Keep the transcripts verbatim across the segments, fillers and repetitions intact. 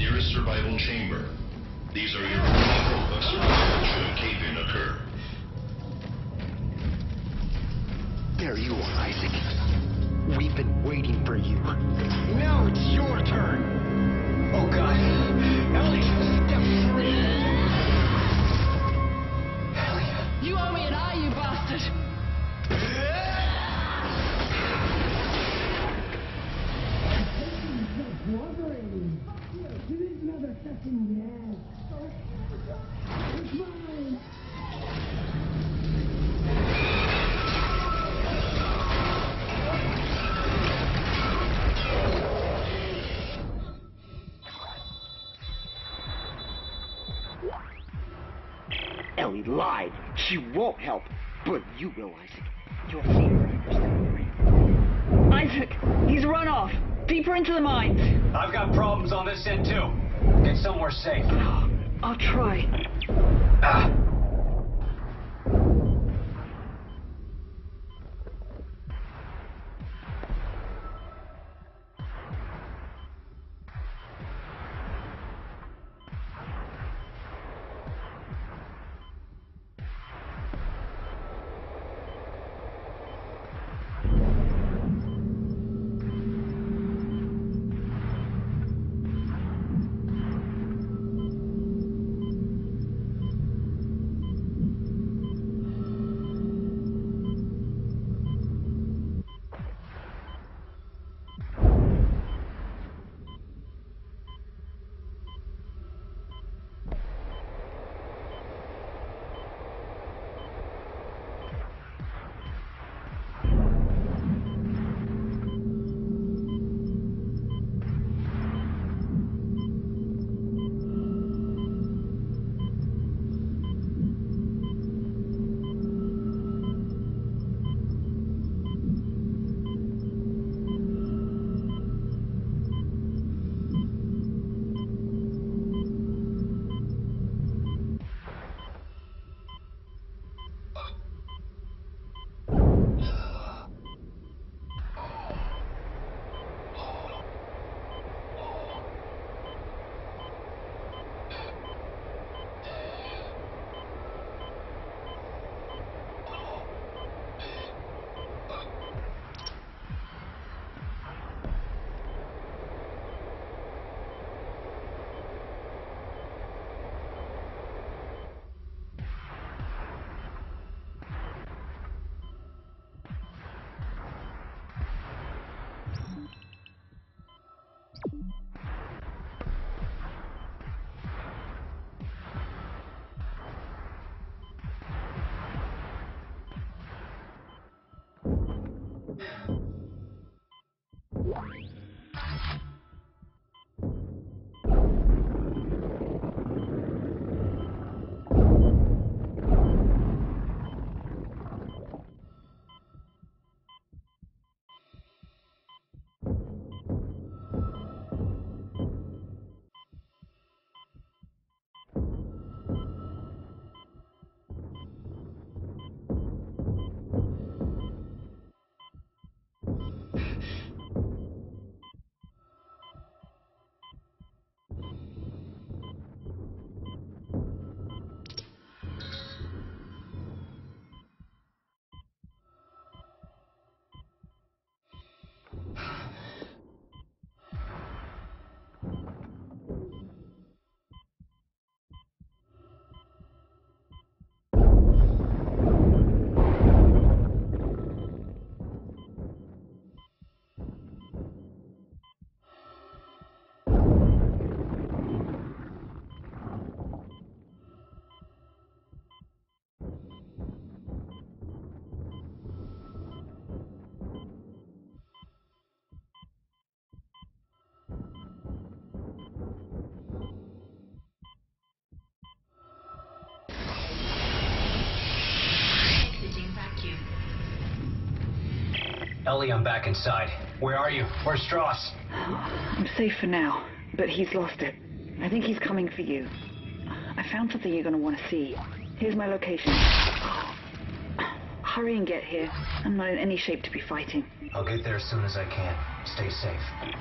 nearest survival chamber. These are your only hope of survival should a cave-in occur. There you are, Isaac. We've been waiting for you. Now it's your turn. Oh God, Ellie, step free. Ellie, you owe me an eye, you bastard. Ellie lied. She won't help. But you will, Isaac. You'll see. Isaac, he's run off. Deeper into the mines. I've got problems on this end, too. Get somewhere safe. I'll try. Ah. Ellie, I'm back inside. Where are you? Where's Strauss? Oh, I'm safe for now, but he's lost it. I think he's coming for you. I found something you're going to want to see. Here's my location. Hurry and get here. I'm not in any shape to be fighting. I'll get there as soon as I can. Stay safe.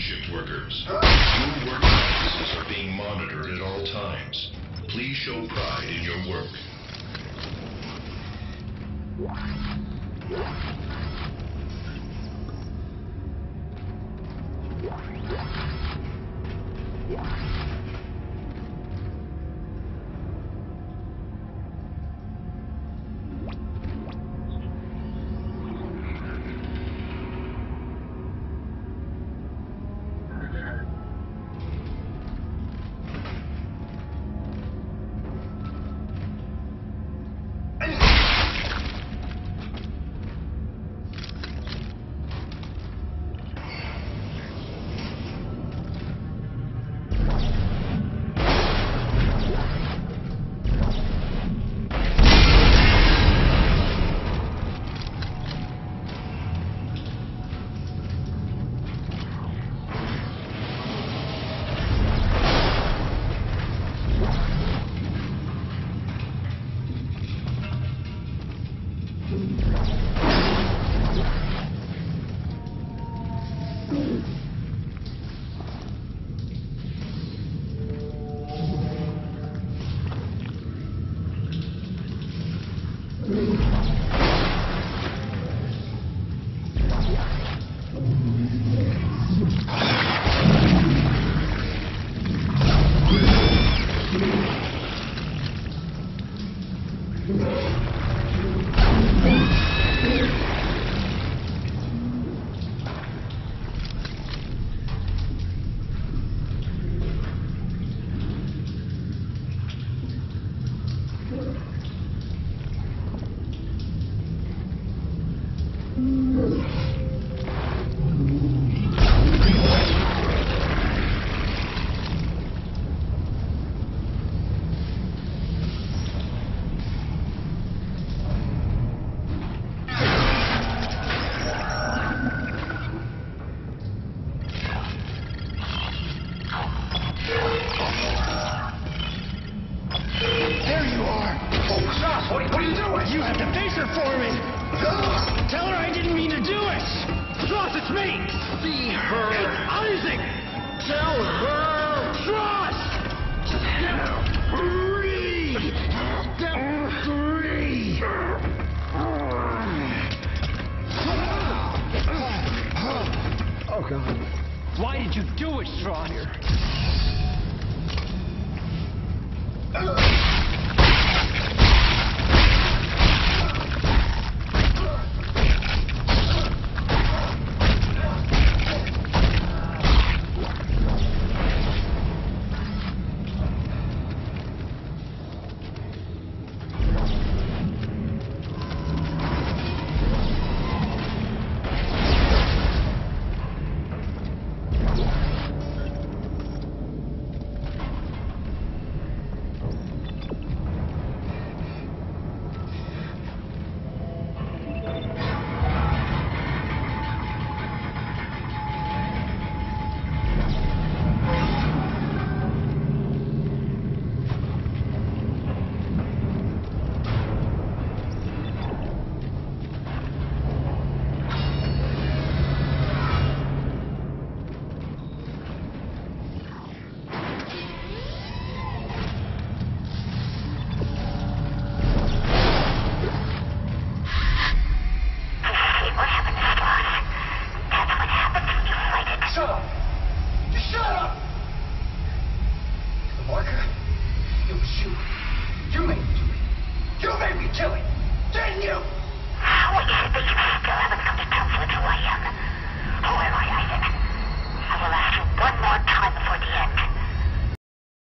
shift workers. Your work practices are being monitored at all times. Please show pride in your Isaac, who am I, Isaac? I will ask you one more time before the end.